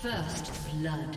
First blood.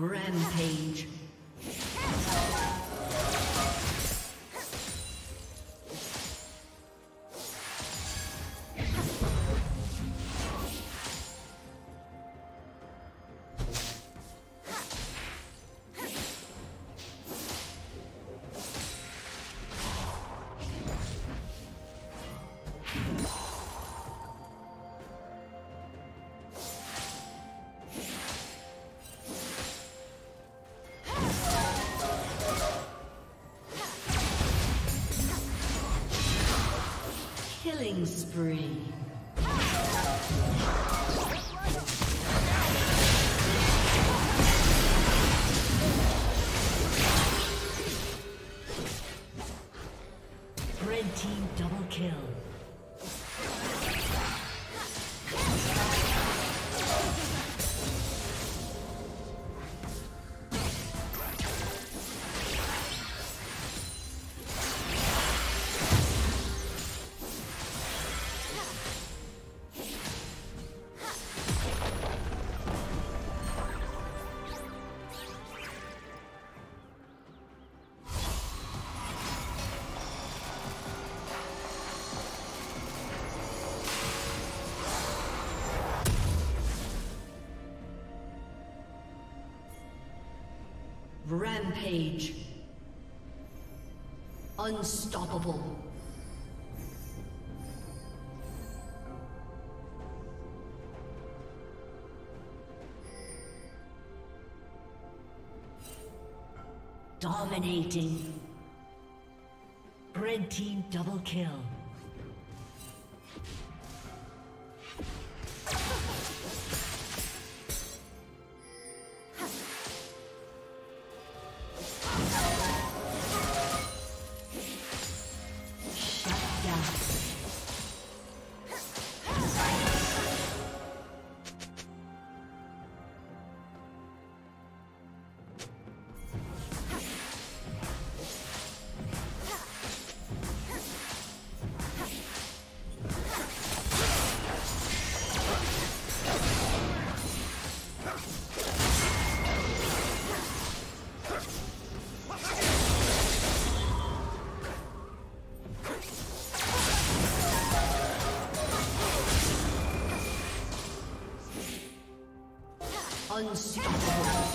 Rampage. Killing spree. Red team double kill. Rampage. Unstoppable. Dominating. Red team double kill. Unstoppable.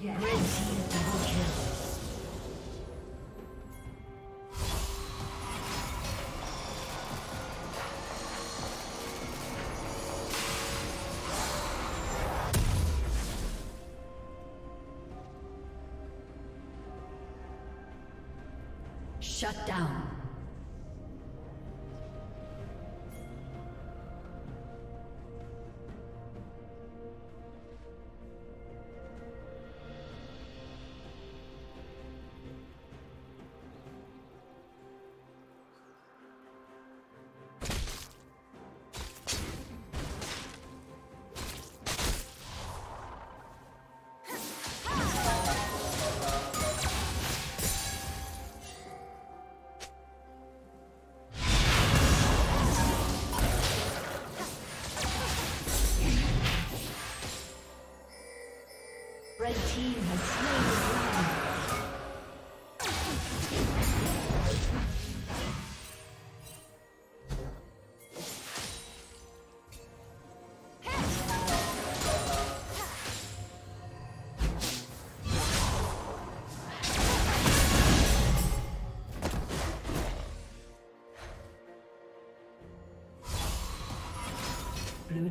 Yes. Red team double kill. Shut down. Red team has slain the dragon. Blue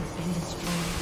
has been destroyed.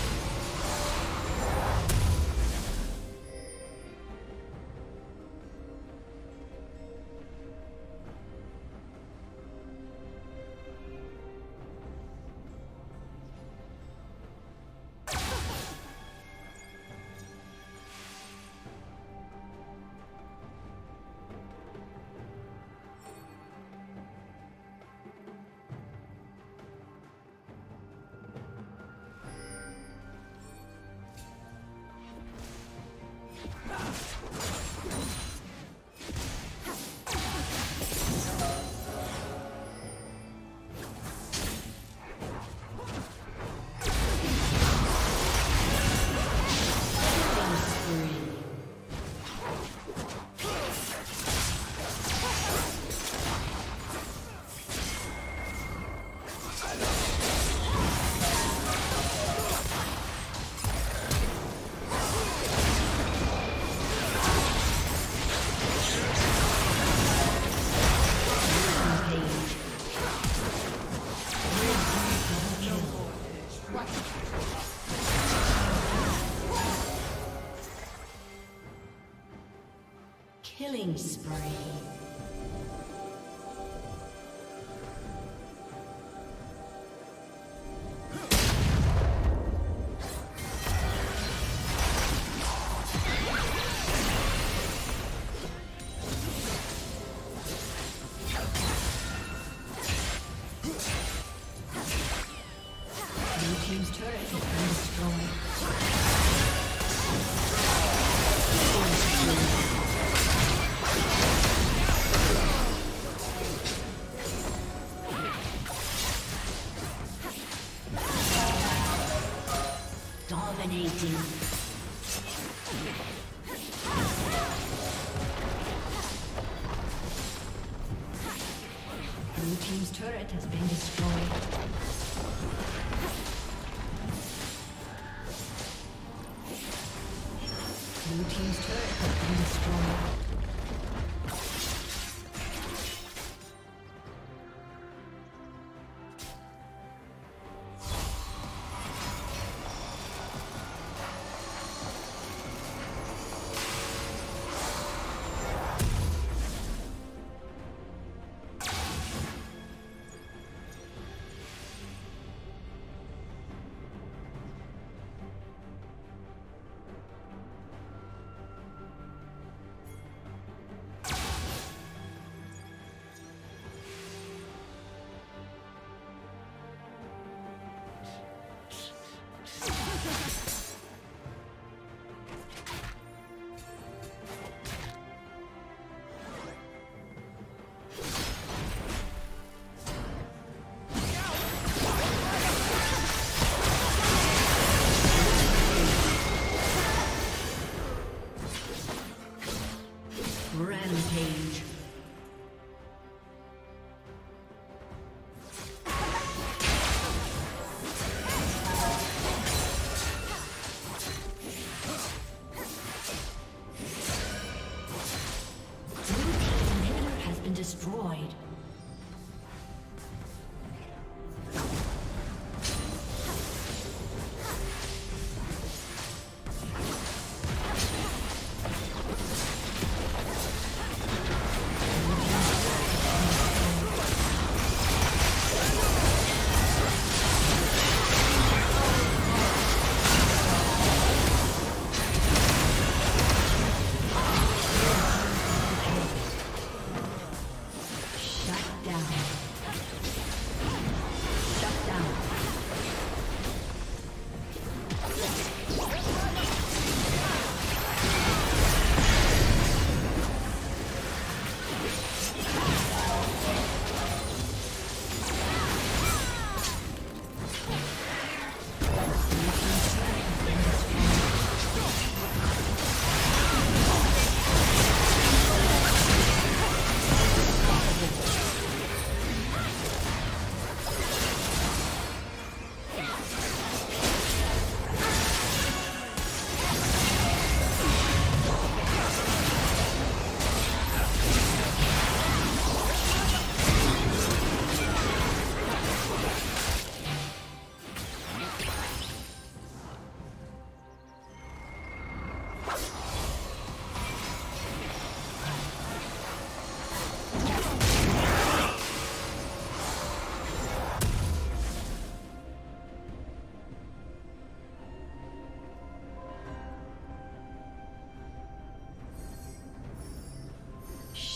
Killing spree. Dominating. Blue team's turret has been destroyed. Blue team's turret has been destroyed.